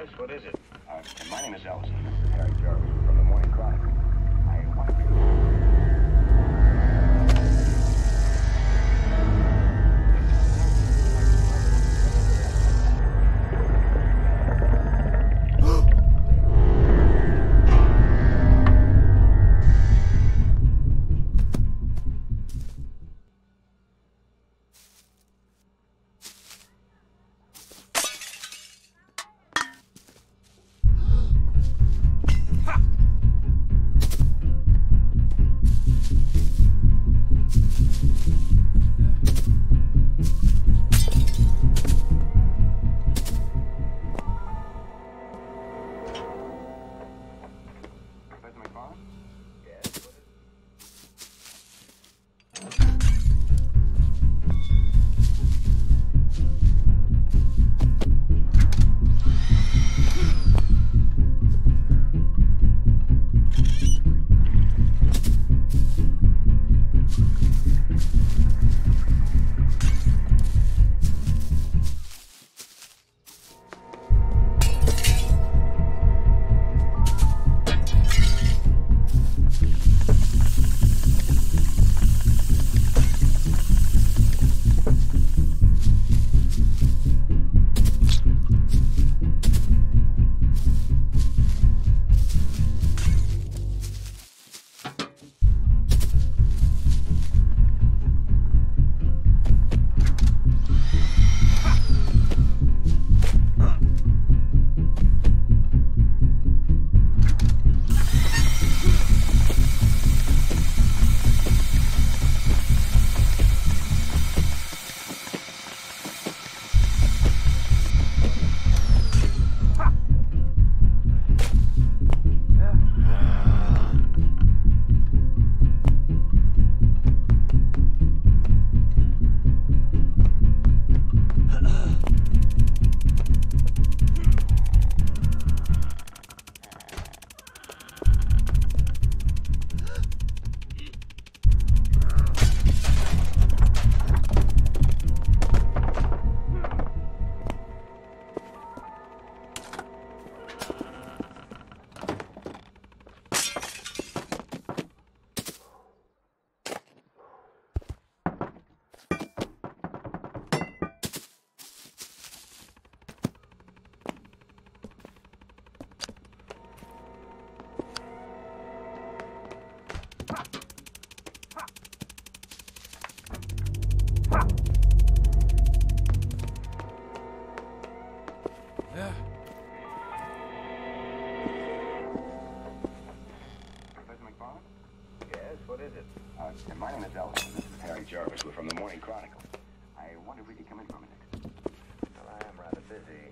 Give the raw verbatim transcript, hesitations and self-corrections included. Yes, what is it? Uh, my name is Allison. This is Harry Jarvis from the Morning Chronicle. I want to... My name is Allison. This is Harry Jarvis. We're from the Morning Chronicle. I wonder if we could come in for a minute. Well, I am rather busy.